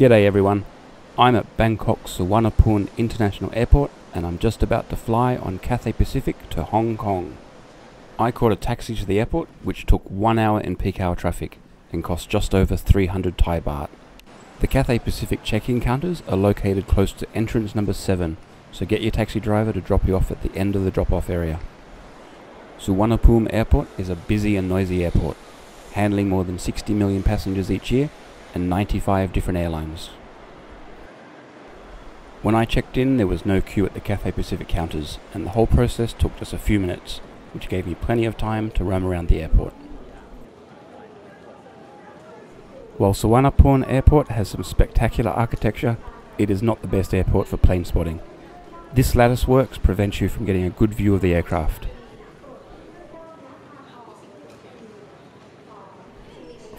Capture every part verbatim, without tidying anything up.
G'day everyone, I'm at Bangkok Suvarnabhumi International Airport and I'm just about to fly on Cathay Pacific to Hong Kong. I caught a taxi to the airport which took one hour in peak hour traffic and cost just over three hundred Thai baht. The Cathay Pacific check-in counters are located close to entrance number seven, so get your taxi driver to drop you off at the end of the drop-off area. Suvarnabhumi Airport is a busy and noisy airport, handling more than sixty million passengers each year and ninety-five different airlines. When I checked in, there was no queue at the Cathay Pacific counters and the whole process took just a few minutes, which gave me plenty of time to roam around the airport. While Suvarnabhumi Airport has some spectacular architecture, it is not the best airport for plane spotting. This lattice works prevents you from getting a good view of the aircraft.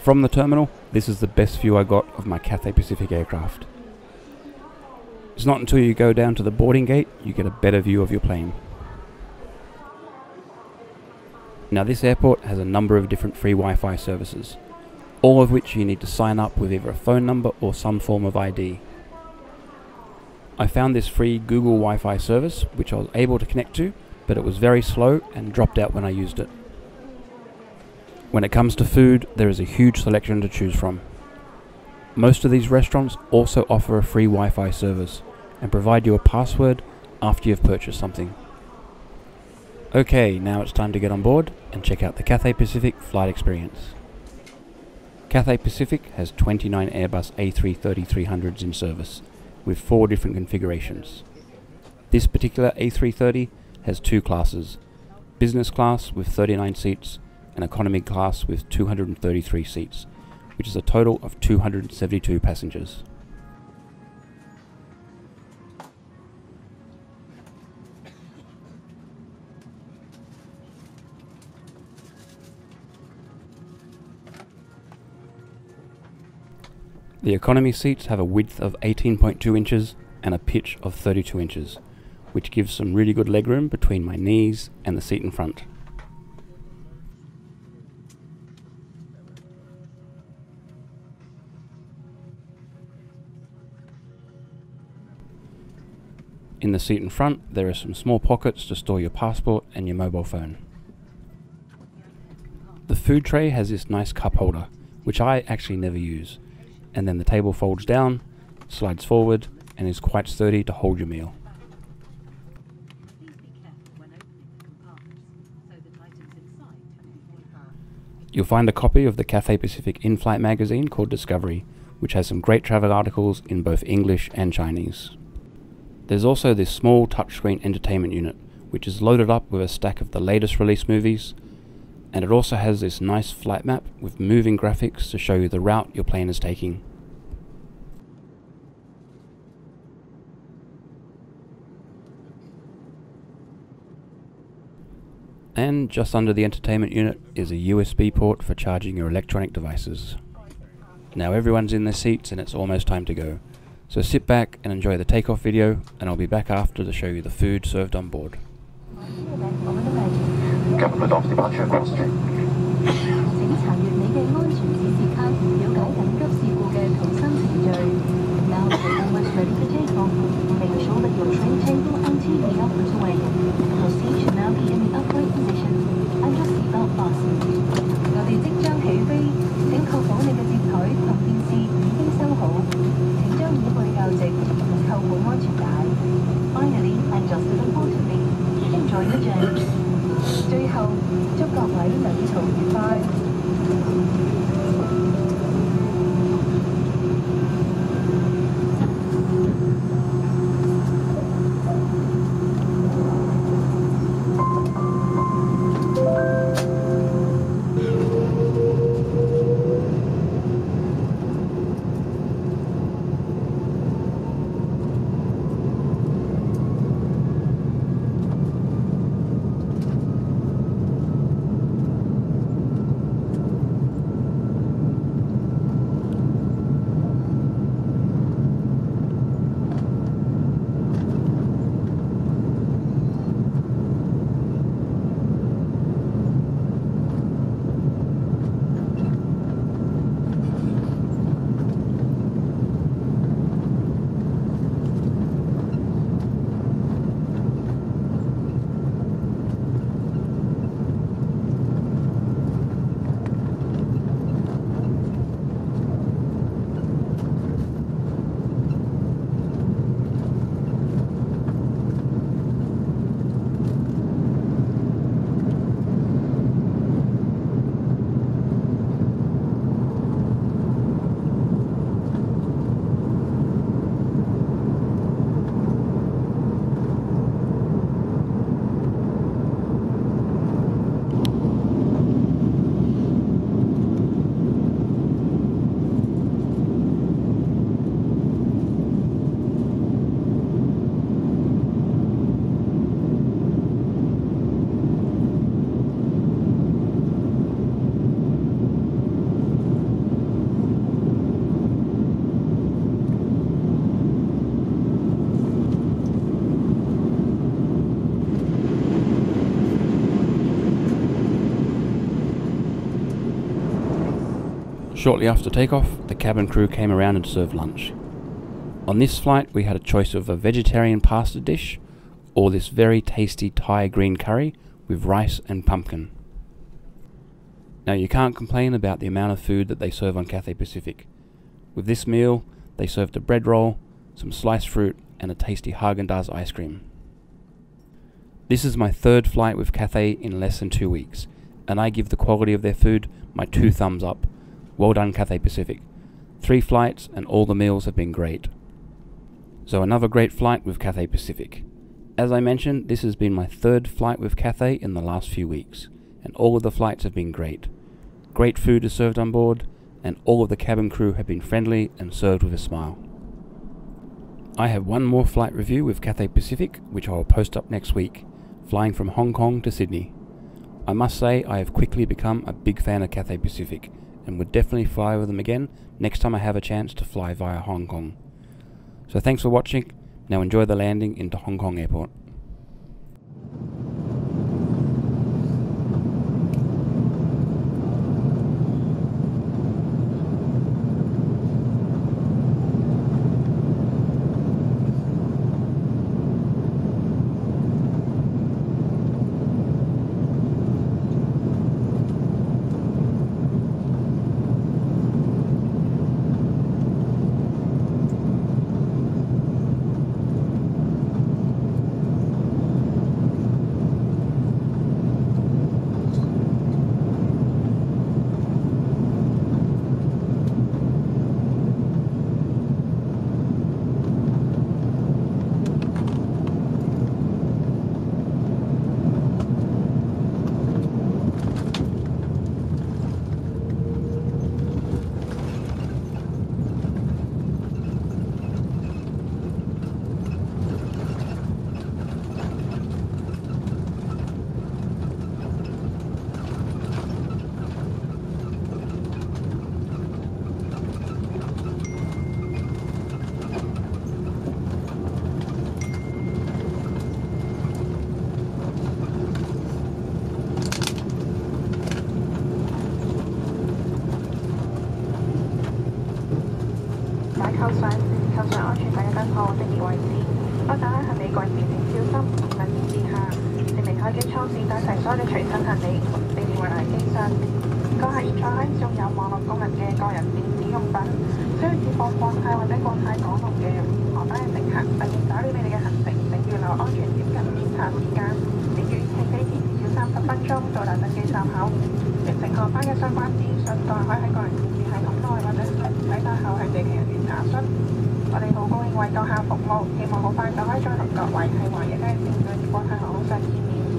From the terminal, this is the best view I got of my Cathay Pacific aircraft. It's not until you go down to the boarding gate you get a better view of your plane. Now this airport has a number of different free Wi-Fi services, all of which you need to sign up with either a phone number or some form of I D. I found this free Google Wi-Fi service which I was able to connect to, but it was very slow and dropped out when I used it. When it comes to food, there is a huge selection to choose from. Most of these restaurants also offer a free Wi-Fi service and provide you a password after you've purchased something. Okay, now it's time to get on board and check out the Cathay Pacific flight experience. Cathay Pacific has twenty-nine Airbus A three thirty three hundreds in service, with four different configurations. This particular A three thirty has two classes, business class with thirty-nine seats, and economy class with two hundred thirty-three seats, which is a total of two hundred seventy-two passengers. The economy seats have a width of eighteen point two inches and a pitch of thirty-two inches, which gives some really good legroom between my knees and the seat in front. In the seat in front, there are some small pockets to store your passport and your mobile phone. The food tray has this nice cup holder, which I actually never use, and then the table folds down, slides forward, and is quite sturdy to hold your meal. You'll find a copy of the Cathay Pacific in-flight magazine called Discovery, which has some great travel articles in both English and Chinese. There's also this small touchscreen entertainment unit, which is loaded up with a stack of the latest release movies, and it also has this nice flight map with moving graphics to show you the route your plane is taking. And just under the entertainment unit is a U S B port for charging your electronic devices. Now everyone's in their seats and it's almost time to go. So sit back and enjoy the takeoff video, and I'll be back after to show you the food served on board. Government of departure cross check. Now the almost ready to take off. Make sure that your train table and T V are put away. Your seat should now be in the upright position, and your seatbelt fastened. 我哋即將起飛，請確保你嘅摺枱同電視已經收好。請將椅背較直，扣好安全帶。Finally, adjust the important things. Enjoy your journey. 最後，祝各位旅途 Shortly after takeoff, the cabin crew came around and served lunch. On this flight, we had a choice of a vegetarian pasta dish or this very tasty Thai green curry with rice and pumpkin. Now, you can't complain about the amount of food that they serve on Cathay Pacific. With this meal, they served a bread roll, some sliced fruit, and a tasty Haagen-Dazs ice cream. This is my third flight with Cathay in less than two weeks, and I give the quality of their food my two thumbs up. Well done, Cathay Pacific. Three flights and all the meals have been great. So another great flight with Cathay Pacific. As I mentioned, this has been my third flight with Cathay in the last few weeks, and all of the flights have been great. Great food is served on board, and all of the cabin crew have been friendly and served with a smile. I have one more flight review with Cathay Pacific, which I will post up next week, flying from Hong Kong to Sydney. I must say I have quickly become a big fan of Cathay Pacific, and would definitely fly with them again next time I have a chance to fly via Hong Kong. So thanks for watching. Now enjoy the landing into Hong Kong Airport.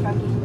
Thank you.